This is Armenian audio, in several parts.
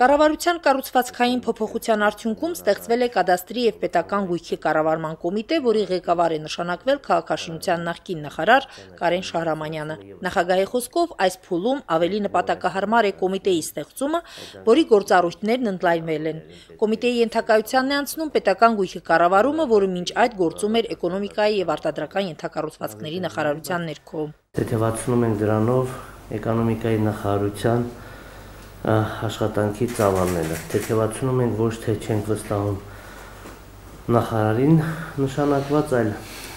Կառավարության կառուցվածքային փոփոխության արդյունքում ստեղծվել է կադաստրի և պետական գույքի կառավարման կոմիտե, որի ղեկավար է նշանակվել քաղաքաշինության նախկին նախարար Կարեն Շահրամanyանը։ Նախագահի խոսքով այս փուլում ավելի նպատակահարմար է կոմիտեի ստեղծումը, որի գործառույթներն ընդլայնվել են։ Կոմիտեի ենթակայությանն է անցնում պետական գույքի կառավարումը, որը մինչ այդ գործում էր էկոնոմիկայի և արտադրական ենթակառուցվածքների նախարարության ներքո։ Թեթևացնում են դրանով էկոնոմիկայի նախարարության աշխատանքի ծավալները, թեթևացնում ենք ոչ թե չենք վստահում նախարարին նշանակված, այլ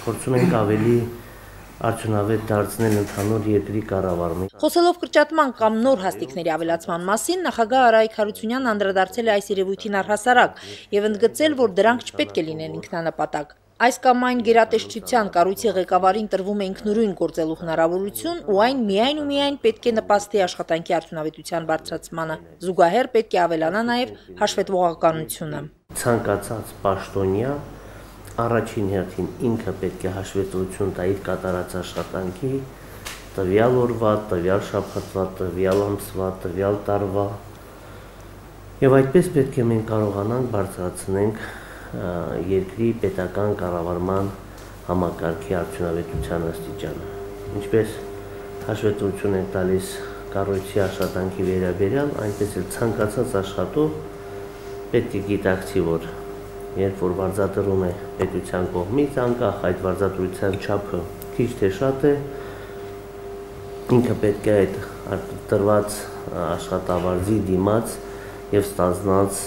փորձում ենք ավելի արդյունավետ դարձնել ընդհանուր երկրի կառավարումը։ Խոսելով կրճատման կամ նոր հաստիկների ավելացման մասին, նախագահ Արայիկ Հարությունյանն անդրադարձել է այս երևույթին առհասարակ և ընդգծել, որ դրանք չպետք է լինեն ինքնանպատակ։ Այս կամ այն գերատեսչության կառույցի ղեկավարին տրվում է ինքնուրույն գործելու հնարավորություն, ու այն միայն ու միայն պետք է նպաստի աշխատանքի արդյունավետության բարձրացմանը։ Զուգահեռ պետք է ավելանա նաև հաշվետվողականությունը։ Ցանկացած պաշտոնյա առաջին հերթին ինքը պետք է հաշվետվություն տա իր կատարած աշխատանքի, տվյալ օրվա, տվյալ շաբաթվա, տվյալ ամսվա, տվյալ տարվա, եւ այդպես պետք է մենք կարողանանք բարձրացնենք երկրի պետական կառավարման համակարգի արդյունավետության աստիճանը, ինչպես հաշվետվություն են տալիս կառույցի աշխատանքի վերաբերյալ, այնպես էլ ցանկացած աշխատող պետք է գիտակցի, որ երբ որ վարձատրում է պետության կողմից, անկախ այդ վարձատրության չափը քիչ թե շատ է, ինքը պետք է այդ տրված աշխատավարձի դիմաց եւ ստանձնած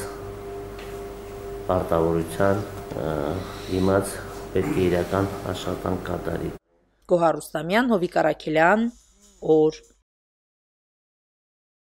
արտավորության դիմաց պետք է իրական աշխատանք կատարի։ Գոհար Ռուստամյան, Հովիկ Արաքելյան, օր։